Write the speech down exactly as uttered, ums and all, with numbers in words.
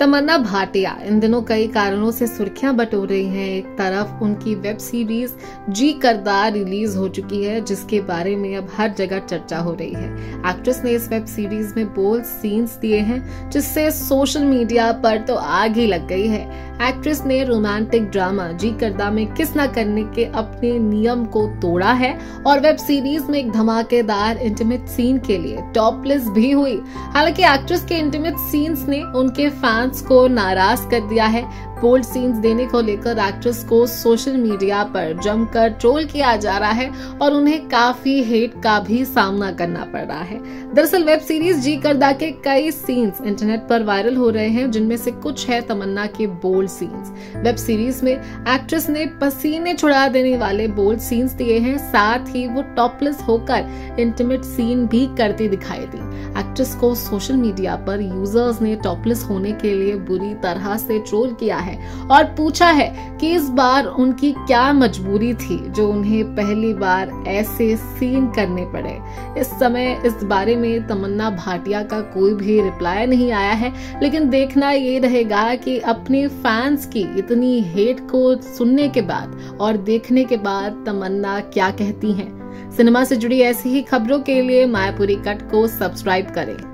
तमन्ना भाटिया इन दिनों कई कारणों से सुर्खियां बटोर रही हैं। एक तरफ उनकी वेब सीरीज जी करदा रिलीज हो चुकी है, जिसके बारे में अब हर जगह चर्चा हो रही है। एक्ट्रेस ने इस वेब सीरीज में बोल्ड सीन्स दिए हैं, जिससे सोशल मीडिया पर तो आग ही लग गई है। एक्ट्रेस ने रोमांटिक ड्रामा जी करदा में किस ना करने के अपने नियम को तोड़ा है और वेब सीरीज में एक धमाकेदार इंटीमेट सीन के लिए टॉपलेस भी हुई। हालांकि एक्ट्रेस के इंटीमेट सीन्स ने उनके फैंस को नाराज कर दिया है। बोल्ड सीन्स देने को लेकर एक्ट्रेस को सोशल मीडिया पर जमकर ट्रोल किया जा रहा है और उन्हें काफी हेट का भी सामना करना पड़ रहा है। दरअसल वेब सीरीज जी करदा के कई सीन्स इंटरनेट पर वायरल हो रहे हैं, जिनमें से कुछ है तमन्ना के बोल्ड सीन्स। वेब सीरीज में एक्ट्रेस ने पसीने छुड़ा देने वाले बोल्ड सीन्स दिए हैं, साथ ही वो टॉपलेस होकर इंटीमेट सीन भी करती दिखाई दी। एक्ट्रेस को सोशल मीडिया पर यूजर्स ने टॉपलेस होने के लिए बुरी तरह से ट्रोल किया है और पूछा है कि इस बार उनकी क्या मजबूरी थी जो उन्हें पहली बार ऐसे सीन करने पड़े। इस समय इस बारे में तमन्ना भाटिया का कोई भी रिप्लाई नहीं आया है, लेकिन देखना ये रहेगा कि अपने फैंस की इतनी हेट को सुनने के बाद और देखने के बाद तमन्ना क्या कहती हैं। सिनेमा से जुड़ी ऐसी ही खबरों के लिए मायापुरी कट को सब्सक्राइब करें।